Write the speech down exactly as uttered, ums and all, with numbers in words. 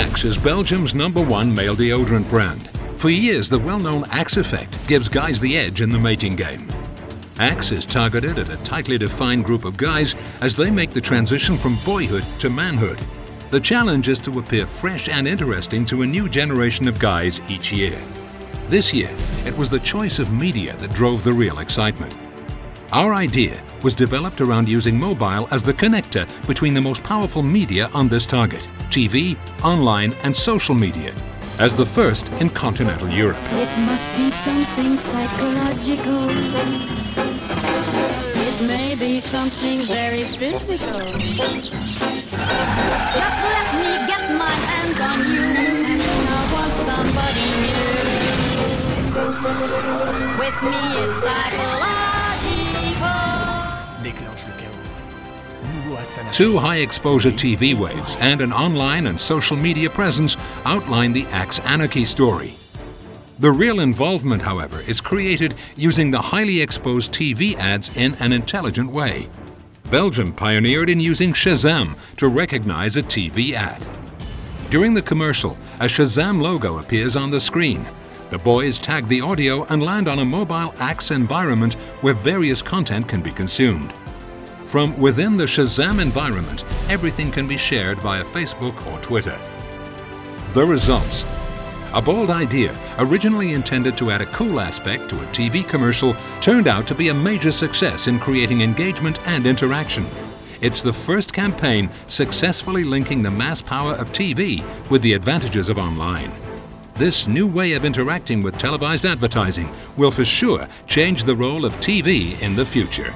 Axe is Belgium's number one male deodorant brand. For years, the well-known Axe effect gives guys the edge in the mating game. Axe is targeted at a tightly defined group of guys as they make the transition from boyhood to manhood. The challenge is to appear fresh and interesting to a new generation of guys each year. This year, it was the choice of media that drove the real excitement. Our idea was developed around using mobile as the connector between the most powerful media on this target, T V, online and social media, as the first in continental Europe. It must be something psychological. It may be something very physical. Just let me get my hand on you. I want somebody new. With me inside alive. Two high-exposure T V waves and an online and social media presence outline the Axe anarchy story. The real involvement, however, is created using the highly exposed T V ads in an intelligent way. Belgium pioneered in using Shazam to recognize a T V ad. During the commercial, a Shazam logo appears on the screen. The boys tag the audio and land on a mobile Axe environment where various content can be consumed. From within the Shazam environment, everything can be shared via Facebook or Twitter. The results: a bold idea, originally intended to add a cool aspect to a T V commercial, turned out to be a major success in creating engagement and interaction. It's the first campaign successfully linking the mass power of T V with the advantages of online. This new way of interacting with televised advertising will for sure change the role of T V in the future.